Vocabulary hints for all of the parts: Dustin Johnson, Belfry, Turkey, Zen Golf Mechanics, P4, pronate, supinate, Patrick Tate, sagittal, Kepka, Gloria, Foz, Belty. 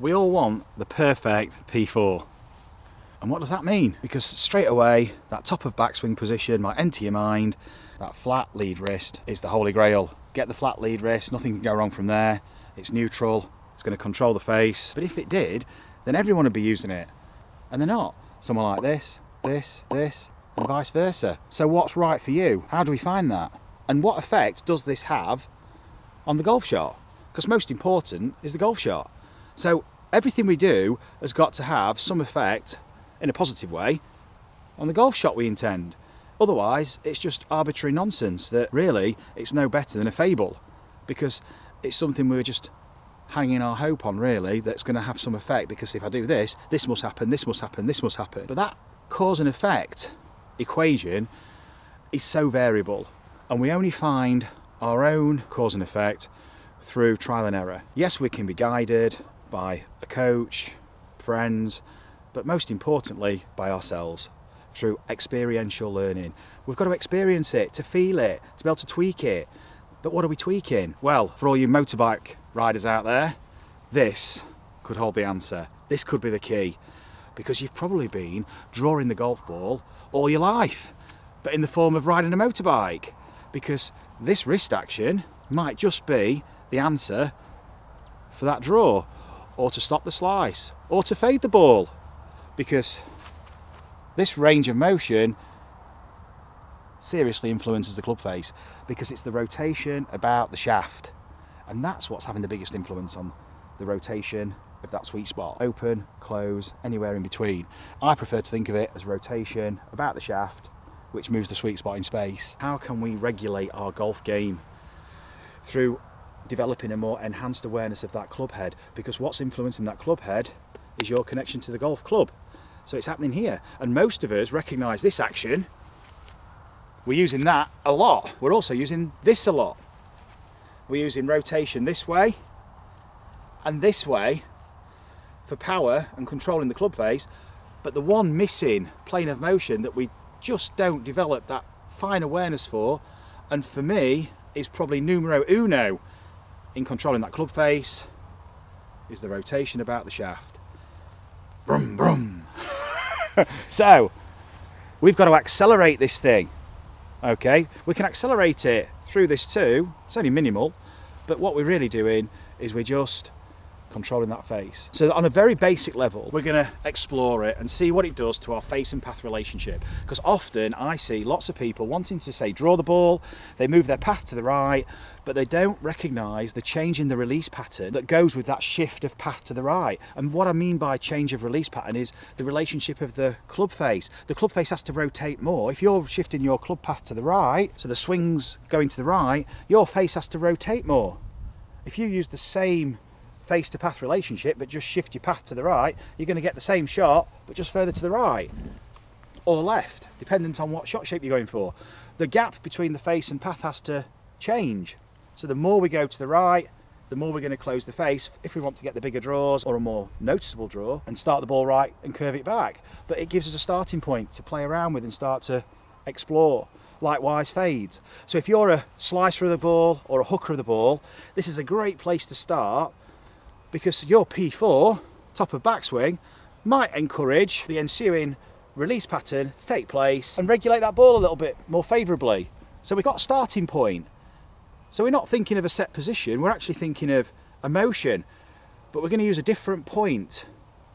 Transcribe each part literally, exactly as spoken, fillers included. We all want the perfect P four. And what does that mean? Because straight away, that top of backswing position might enter your mind, that flat lead wrist is the holy grail. Get the flat lead wrist, nothing can go wrong from there. It's neutral, it's going to control the face. But if it did, then everyone would be using it. And they're not. Someone like this, this, this, and vice versa. So what's right for you? How do we find that? And what effect does this have on the golf shot? Because most important is the golf shot. So everything we do has got to have some effect in a positive way on the golf shot we intend. Otherwise, it's just arbitrary nonsense that really it's no better than a fable, because it's something we're just hanging our hope on, really, that's going to have some effect, because if I do this, this must happen, this must happen, this must happen. But that cause and effect equation is so variable, and we only find our own cause and effect through trial and error. Yes, we can be guided by a coach, friends, but most importantly by ourselves, through experiential learning. We've got to experience it, to feel it, to be able to tweak it. But what are we tweaking? Well, for all you motorbike riders out there, this could hold the answer. This could be the key, because you've probably been drawing the golf ball all your life, but in the form of riding a motorbike, because this wrist action might just be the answer for that draw, or to stop the slice, or to fade the ball. Because this range of motion seriously influences the club face, because it's the rotation about the shaft, and that's what's having the biggest influence on the rotation of that sweet spot. Open, close, anywhere in between. I prefer to think of it as rotation about the shaft, which moves the sweet spot in space. How can we regulate our golf game? Through developing a more enhanced awareness of that club head, because what's influencing that club head is your connection to the golf club. So it's happening here, and most of us recognise this action. We're using that a lot. We're also using this a lot. We're using rotation this way and this way for power and controlling the club face, but the one missing plane of motion that we just don't develop that fine awareness for, and for me is probably numero uno in controlling that club face, is the rotation about the shaft. Brum brum. So we've got to accelerate this thing. Okay, we can accelerate it through this too, it's only minimal, but what we're really doing is we're just controlling that face. So on a very basic level, we're going to explore it and see what it does to our face and path relationship, because often I see lots of people wanting to, say, draw the ball, they move their path to the right, but they don't recognise the change in the release pattern that goes with that shift of path to the right. And what I mean by change of release pattern is the relationship of the club face. The club face has to rotate more. If you're shifting your club path to the right, so the swing's going to the right, your face has to rotate more. If you use the same face to path relationship but just shift your path to the right, you're going to get the same shot but just further to the right or left, dependent on what shot shape you're going for. The gap between the face and path has to change, so the more we go to the right, the more we're going to close the face if we want to get the bigger draws or a more noticeable draw and start the ball right and curve it back. But it gives us a starting point to play around with and start to explore. Likewise fades. So if you're a slicer of the ball or a hooker of the ball, this is a great place to start, because your P four, top of backswing, might encourage the ensuing release pattern to take place and regulate that ball a little bit more favourably. So we've got a starting point. So we're not thinking of a set position, we're actually thinking of a motion, but we're going to use a different point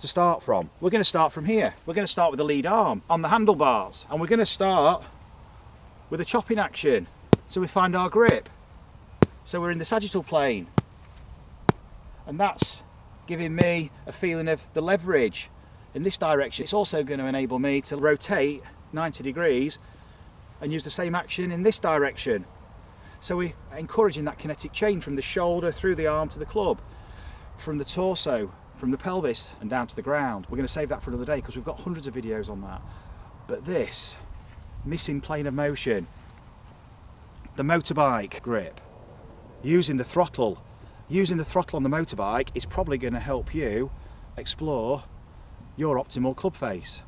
to start from. We're going to start from here. We're going to start with the lead arm on the handlebars, and we're going to start with a chopping action. So we find our grip. So we're in the sagittal plane, and that's giving me a feeling of the leverage in this direction. It's also going to enable me to rotate ninety degrees and use the same action in this direction. So we're encouraging that kinetic change from the shoulder through the arm to the club, from the torso, from the pelvis and down to the ground. We're going to save that for another day because we've got hundreds of videos on that. But this missing plane of motion, the motorbike grip, using the throttle, Using the throttle on the motorbike is probably going to help you explore your optimal club face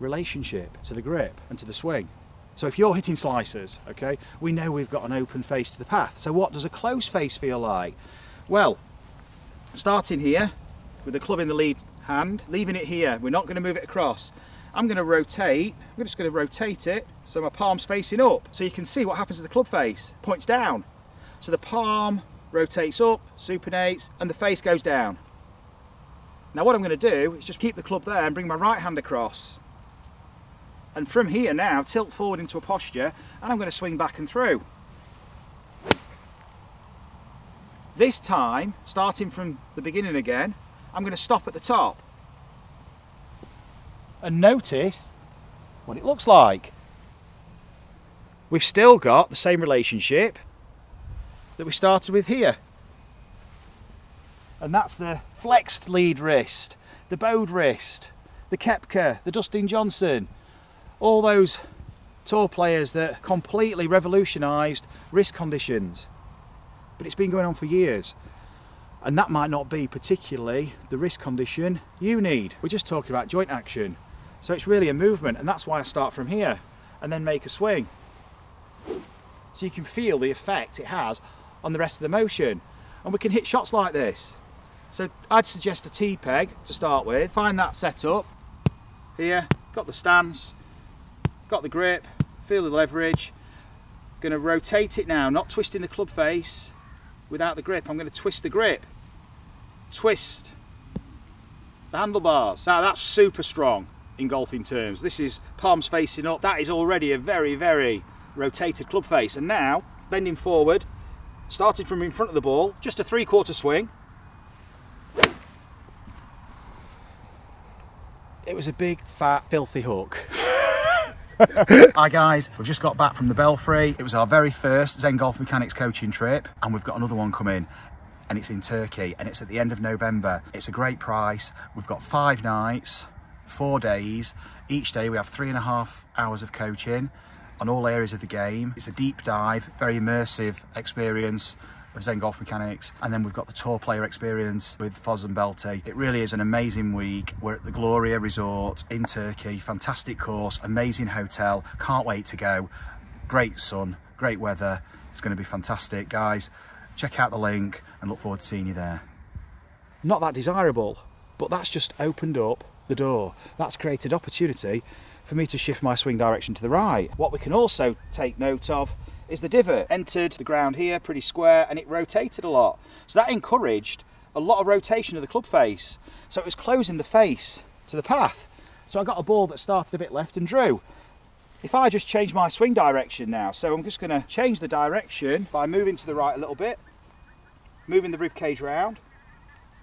relationship to the grip and to the swing. So if you're hitting slicers, okay, we know we've got an open face to the path. So what does a close face feel like? Well, starting here, with the club in the lead hand, leaving it here. We're not going to move it across. I'm going to rotate, I'm just going to rotate it so my palm's facing up. So you can see what happens to the club face, points down. So the palm rotates up, supinates, and the face goes down. Now what I'm going to do is just keep the club there and bring my right hand across. And from here now, tilt forward into a posture, and I'm going to swing back and through. This time, starting from the beginning again, I'm going to stop at the top. And notice what it looks like. We've still got the same relationship that we started with here. And that's the flexed lead wrist, the bowed wrist, the Kepka, the Dustin Johnson, all those tour players that completely revolutionised wrist conditions. But it's been going on for years. And that might not be particularly the wrist condition you need. We're just talking about joint action. So it's really a movement, and that's why I start from here and then make a swing. So you can feel the effect it has on the rest of the motion. And we can hit shots like this. So I'd suggest a T-peg to start with. Find that setup. Here, got the stance, got the grip, feel the leverage. Gonna rotate it now, not twisting the club face without the grip. I'm gonna twist the grip. Twist the handlebars. Now that's super strong in golfing terms. This is palms facing up. That is already a very, very rotated club face. And now, bending forward, starting from in front of the ball, just a three-quarter swing. It was a big, fat, filthy hook. Hi guys, we've just got back from the Belfry. It was our very first Zen Golf Mechanics coaching trip, and we've got another one coming, and it's in Turkey, and it's at the end of November. It's a great price. We've got five nights, four days. Each day we have three and a half hours of coaching on all areas of the game. It's a deep dive, very immersive experience of Zen Golf Mechanics, and then we've got the tour player experience with Foz and Belty. It really is an amazing week. We're at the Gloria resort in Turkey. Fantastic course, amazing hotel, can't wait to go. Great sun, great weather, it's going to be fantastic. Guys, check out the link and look forward to seeing you there. Not that desirable, but that's just opened up the door. That's created opportunity for me to shift my swing direction to the right. What we can also take note of is the divot. Entered the ground here pretty square, and it rotated a lot. So that encouraged a lot of rotation of the club face. So it was closing the face to the path. So I got a ball that started a bit left and drew. If I just change my swing direction now, so I'm just going to change the direction by moving to the right a little bit, moving the rib cage round,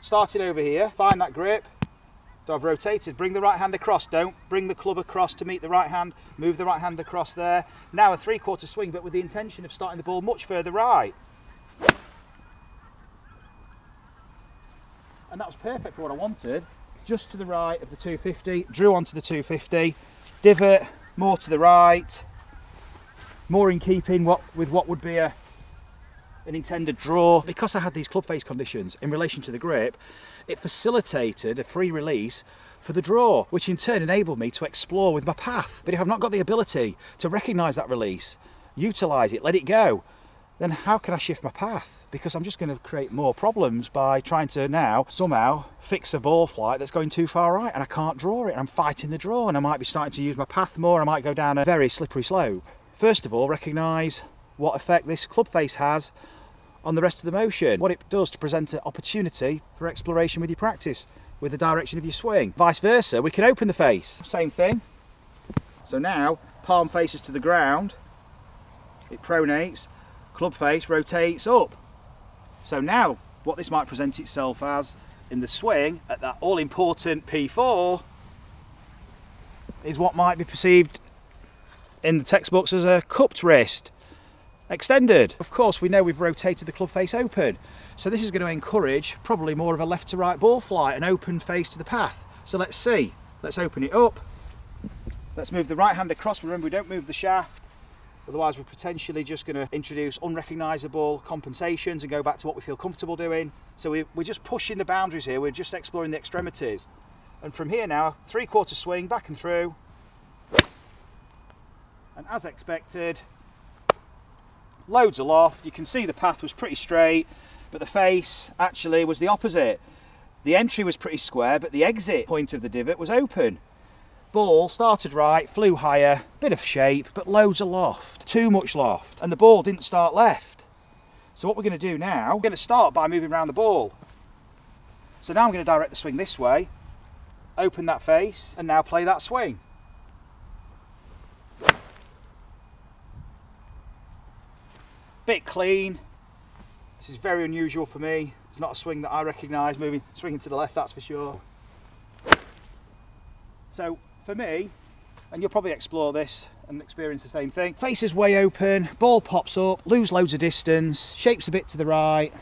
starting over here, find that grip. So I've rotated, bring the right hand across, don't bring the club across to meet the right hand, move the right hand across there. Now a three quarter swing, but with the intention of starting the ball much further right. And that was perfect for what I wanted, just to the right of the two fifty, drew onto the two fifty, divot more to the right, more in keeping what, with what would be a, an intended draw. Because I had these club face conditions in relation to the grip, it facilitated a free release for the draw, which in turn enabled me to explore with my path. But if I've not got the ability to recognise that release, utilise it, let it go, then how can I shift my path? Because I'm just going to create more problems by trying to now somehow fix a ball flight that's going too far right, and I can't draw it, and I'm fighting the draw, and I might be starting to use my path more, I might go down a very slippery slope. First of all, recognise what effect this club face has on the rest of the motion, what it does to present an opportunity for exploration with your practice, with the direction of your swing. Vice versa, we can open the face, same thing. So now, palm faces to the ground, it pronates, club face rotates up. So now, what this might present itself as in the swing at that all-important P four is what might be perceived in the textbooks as a cupped wrist. Extended. Of course, we know we've rotated the club face open, so this is going to encourage probably more of a left to right ball flight, an open face to the path. So let's see, let's open it up, let's move the right hand across. Remember, we don't move the shaft, otherwise we're potentially just going to introduce unrecognisable compensations and go back to what we feel comfortable doing. So we, we're just pushing the boundaries here, we're just exploring the extremities. And from here now, three quarter swing back and through, and as expected, loads aloft. You can see the path was pretty straight, but the face actually was the opposite. The entry was pretty square, but the exit point of the divot was open. Ball started right, flew higher, bit of shape, but loads of loft, too much loft, and the ball didn't start left. So what we're going to do now, we're going to start by moving around the ball. So now I'm going to direct the swing this way, open that face, and now play that swing. Bit clean. This is very unusual for me. It's not a swing that I recognise, moving, swinging to the left, that's for sure. So for me, and you'll probably explore this and experience the same thing, face is way open, ball pops up, lose loads of distance, shapes a bit to the right.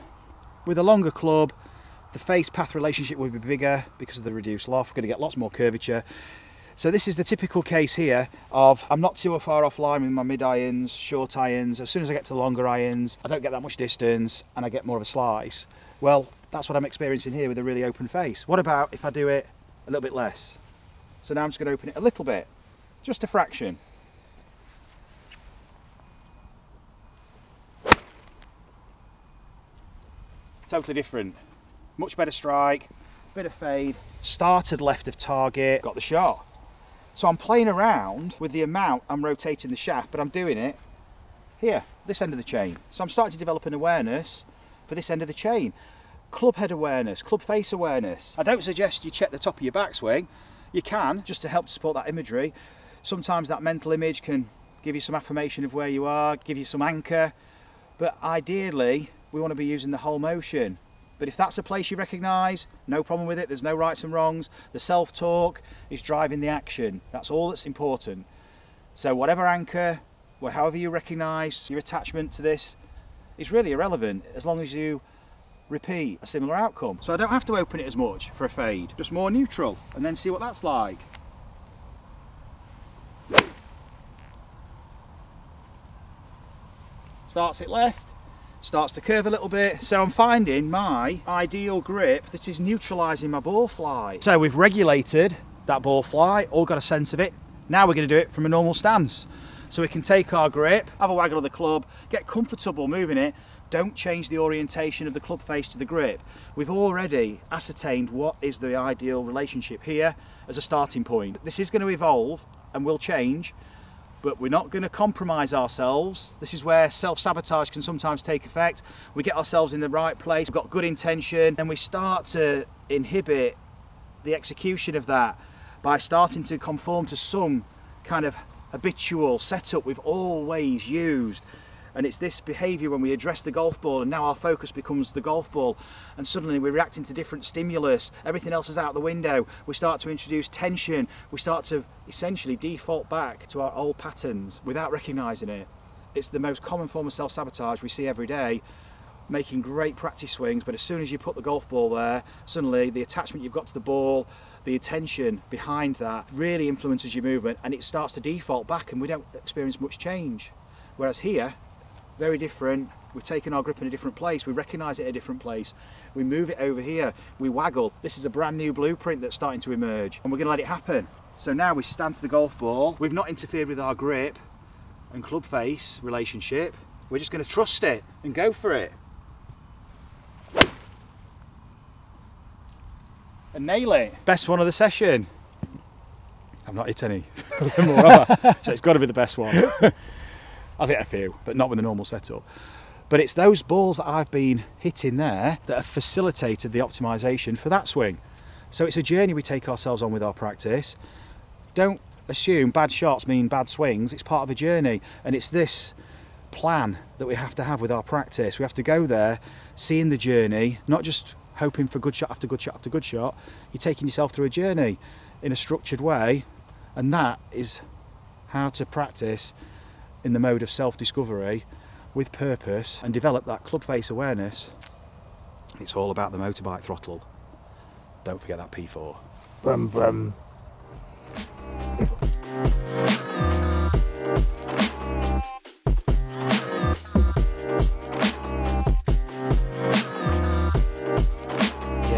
With a longer club, the face-path relationship will be bigger because of the reduced loft. We're going to get lots more curvature. So this is the typical case here of I'm not too far off line with my mid irons, short irons. As soon as I get to longer irons, I don't get that much distance and I get more of a slice. Well, that's what I'm experiencing here with a really open face. What about if I do it a little bit less? So now I'm just going to open it a little bit, just a fraction. Totally different. Much better strike, bit of fade, started left of target, got the shot. So I'm playing around with the amount I'm rotating the shaft, but I'm doing it here, this end of the chain. So I'm starting to develop an awareness for this end of the chain. Club head awareness, club face awareness. I don't suggest you check the top of your backswing. You can, just to help support that imagery. Sometimes that mental image can give you some affirmation of where you are, give you some anchor. But ideally, we want to be using the whole motion. But if that's a place you recognise, no problem with it, there's no rights and wrongs. The self-talk is driving the action. That's all that's important. So whatever anchor, or however you recognise your attachment to this, is really irrelevant as long as you repeat a similar outcome. So I don't have to open it as much for a fade, just more neutral, and then see what that's like. Starts it left. Starts to curve a little bit. So I'm finding my ideal grip that is neutralising my ball flight. So we've regulated that ball flight, all got a sense of it. Now we're going to do it from a normal stance. So we can take our grip, have a waggle of the club, get comfortable moving it. Don't change the orientation of the club face to the grip. We've already ascertained what is the ideal relationship here as a starting point. This is going to evolve and will change. But we're not going to compromise ourselves. This is where self-sabotage can sometimes take effect. We get ourselves in the right place, we've got good intention, and we start to inhibit the execution of that by starting to conform to some kind of habitual setup we've always used. And it's this behaviour when we address the golf ball and now our focus becomes the golf ball and suddenly we're reacting to different stimulus, everything else is out the window, we start to introduce tension, we start to essentially default back to our old patterns without recognising it. It's the most common form of self-sabotage we see every day, making great practice swings, but as soon as you put the golf ball there, suddenly the attachment you've got to the ball, the attention behind that really influences your movement and it starts to default back and we don't experience much change. Whereas here, very different, we've taken our grip in a different place, we recognise it at a different place, we move it over here, we waggle. This is a brand new blueprint that's starting to emerge and we're going to let it happen. So now we stand to the golf ball, we've not interfered with our grip and club face relationship, we're just going to trust it and go for it. And nail it. Best one of the session. I've not hit any, so it's got to be the best one. I've hit a few, but not with the normal setup. But it's those balls that I've been hitting there that have facilitated the optimization for that swing. So it's a journey we take ourselves on with our practice. Don't assume bad shots mean bad swings. It's part of a journey. And it's this plan that we have to have with our practice. We have to go there, seeing the journey, not just hoping for good shot after good shot after good shot. You're taking yourself through a journey in a structured way. And that is how to practice in the mode of self-discovery with purpose and develop that club face awareness. It's all about the motorbike throttle. Don't forget that P four. Brum, brum.